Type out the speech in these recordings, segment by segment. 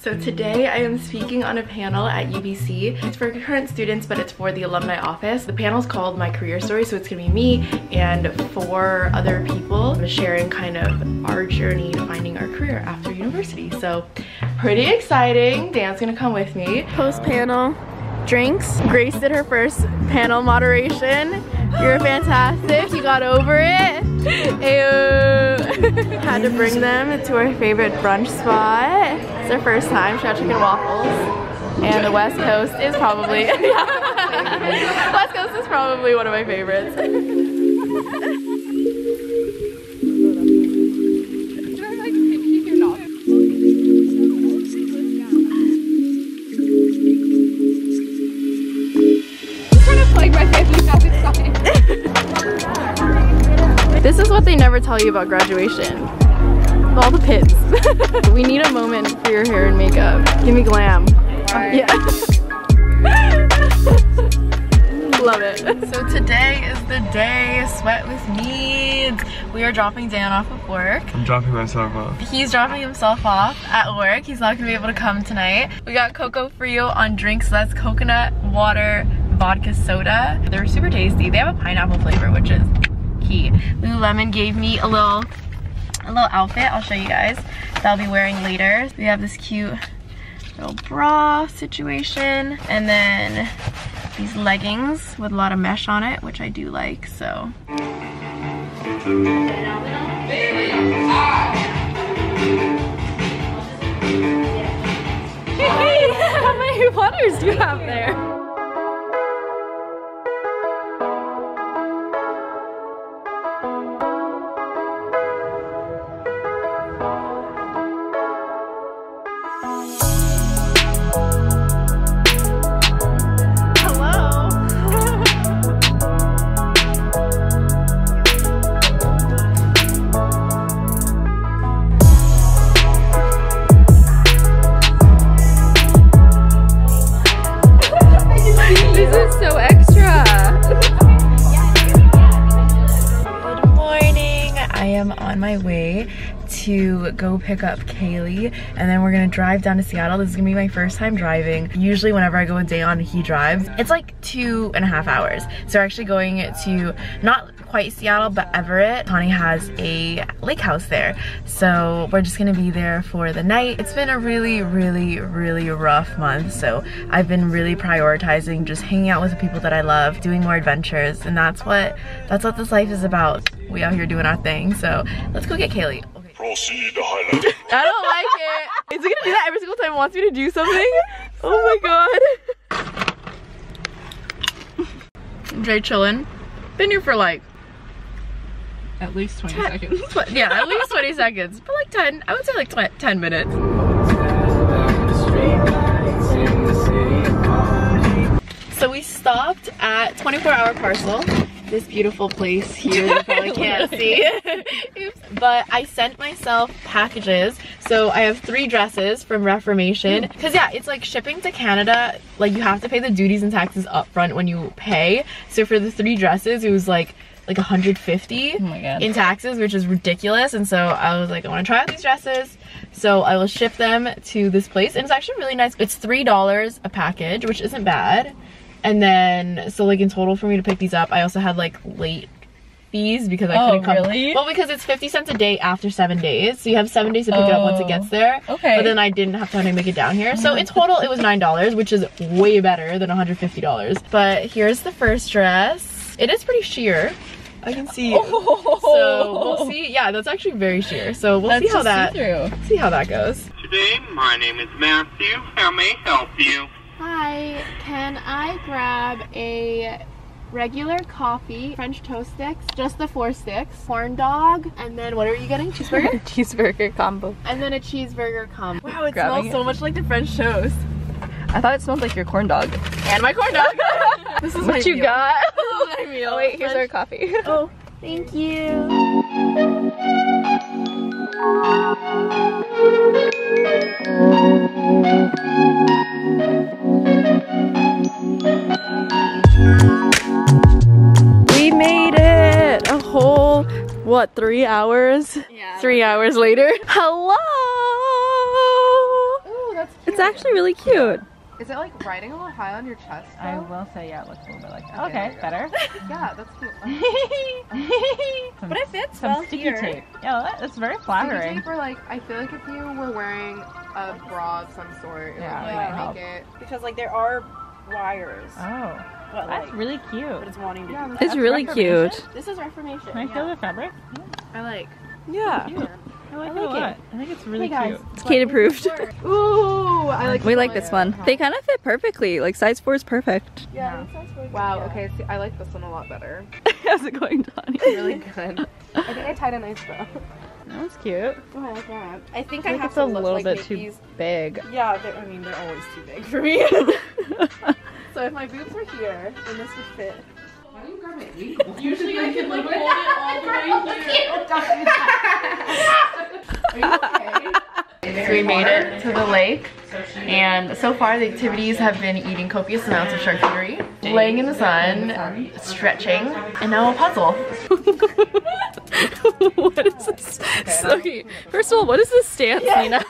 So today I am speaking on a panel at UBC. It's for current students, but it's for the alumni office. The panel's called My Career Story, so it's gonna be me and 4 other people sharing kind of our journey to finding our career after university. So pretty exciting. Dan's gonna come with me. Post-panel drinks. Grace did her first panel moderation. You're fantastic. You got over it. Ayo. Had to bring them to our favorite brunch spot. It's their first time. Shout out Chicken and Waffles. And the West Coast is probably West Coast is probably one of my favorites. This is what they never tell you about graduation. All the pits. We need a moment for your hair and makeup. Gimme Glam. Right. Yeah. Love it. So today is the day. Sweat with needs. We are dropping Dan off of work. I'm dropping myself off. He's dropping himself off at work. He's not gonna be able to come tonight. We got Coco Frio on drinks. So that's coconut water, vodka soda. They're super tasty. They have a pineapple flavor, which is key. Lululemon gave me a little outfit. I'll show you guys that I'll be wearing later. We have this cute little bra situation, and then these leggings with a lot of mesh on it, which I do like, so. Hey, how many waters do you have there? To go pick up Kaylee, and then we're gonna drive down to Seattle. This is gonna be my first time driving. Usually whenever I go with Dayon, he drives. It's like 2.5 hours. So we're actually going to not quite Seattle, but Everett. Connie has a lake house there. So we're just gonna be there for the night. It's been a really, really, really rough month. So I've been really prioritizing just hanging out with the people that I love, doing more adventures, and that's what this life is about. We out here doing our thing. So let's go get Kaylee. Proceed to highlight. I don't like it. Is it gonna do that every single time it wants me to do something? Oh my god. I'm Jay chillin'. Been here for like at least 20 seconds. Yeah, at least 20 seconds. But like 10, I would say like 10 minutes. So we stopped at 24-hour parcel. This beautiful place here, you probably can't see. Oops. But I sent myself packages. So I have 3 dresses from Reformation. Cause yeah, it's like shipping to Canada, like you have to pay the duties and taxes upfront when you pay. So for the 3 dresses, it was like 150 oh my God. In taxes, which is ridiculous. And so I was like, I want to try out these dresses. So I will ship them to this place. And it's actually really nice. It's $3 a package, which isn't bad. And then, so like in total for me to pick these up, I also had like late fees because I couldn't come. Oh, really? Well, because it's 50 cents a day after 7 days. So you have 7 days to pick it up once it gets there. Okay. But then I didn't have time to make it down here. So in total, it was $9, which is way better than $150. But here's the first dress. It is pretty sheer. I can see you. Oh. So we'll see. Yeah, that's actually very sheer. So we'll see how that goes. Today, my name is Matthew. How may I help you? Hi, can I grab a regular coffee, French toast sticks, just the 4 sticks, corn dog, and then what are you getting? Cheeseburger? Cheeseburger combo. And then a cheeseburger combo. Wow, it smells so much like the French toast. I thought it smelled like your corn dog. And my corn dog! This is what you meal. Got. This is my meal. Oh, wait, here's our coffee. Oh, thank you. We made it a whole, what, 3 hours? Yeah. 3 hours later. Hello! Ooh, that's It's actually really cute. Is it like riding a little high on your chest though? I will say, yeah, it looks a little bit like that. Okay, better. Yeah, that's cute. But it fits some well sticky here. Tape. Yeah, it's very flattering. Sticky tape, or like, I feel like if you were wearing a bra of some sort, it would like make it. Because like there are wires. Oh, but, like, that's really cute. But it's wanting to. Yeah, it's really cute. This is Reformation. Can I feel the fabric? I like. Yeah. I like it a lot. I think it's really cute. It's Kate approved. Ooh, I like. We like this one. They kind of fit perfectly. Like size 4 is perfect. Yeah. Size 4 is okay, see, I like this one a lot better. How's it going, Donnie? Really good. I think I tied a nice bow. That was cute. Oh, I like that. I think I have to look like it's a little bit too big. Yeah, I mean they're always too big for me. So if my boobs were here, then this would fit. Why do you grab my ankle? Usually I can like hold it all the way here. Are you okay? So we made it to the lake, and so far the activities have been eating copious amounts of charcuterie, laying in the sun, stretching, and now a puzzle. What is this? Okay, first of all, what is this stance, Nina?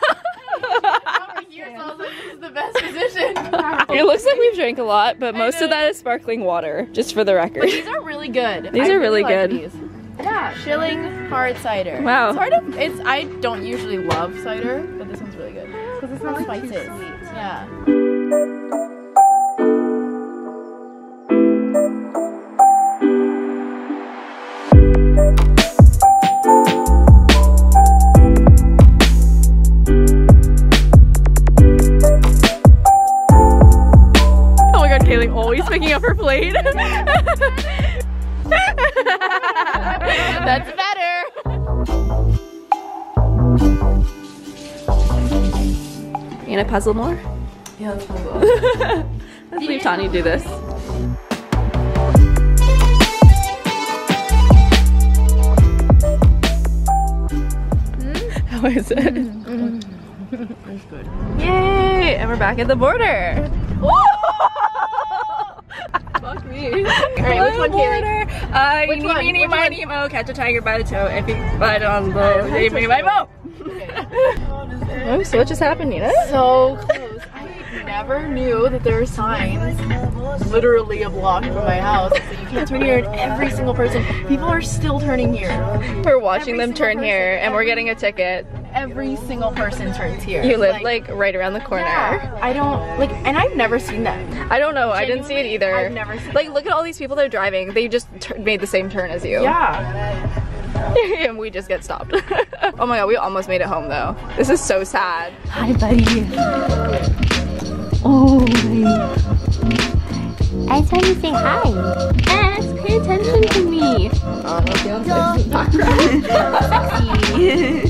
This is the best position. It looks like we've drank a lot, but most of that is sparkling water, just for the record. But these are really good. These are really good. Like these. Yeah, Schilling hard cider. Wow. It's hard to, I don't usually love cider, but this one's really good. Because it's not spicy. Yeah. Picking up her plate. That's better. You gonna puzzle more? Yeah, let's puzzle. Let's leave Tani do this. How is it? It's good. Yay! And we're back at the border. Fuck me. Alright, which one, Kaylee? Eeny, meeny, moe, catch a tiger by the toe, if he's butt on low, itty bitty by moe. Oh, so what just happened, Nina? So close. I never knew that there were signs literally a block from my house. So you can't turn here, and every single person, people are still turning here. We're watching them turn here, and we're getting a ticket. Every single person turns here. You live like right around the corner. Yeah, I don't like, and I've never seen that. I don't know. Genuinely, I didn't see it either. I've never seen that. Look at all these people that are driving. They just made the same turn as you. Yeah. And we just get stopped. Oh my god, we almost made it home though. This is so sad. Hi, buddy. Oh. I saw you say hi. Yes, pay attention to me. Oh, that sounds like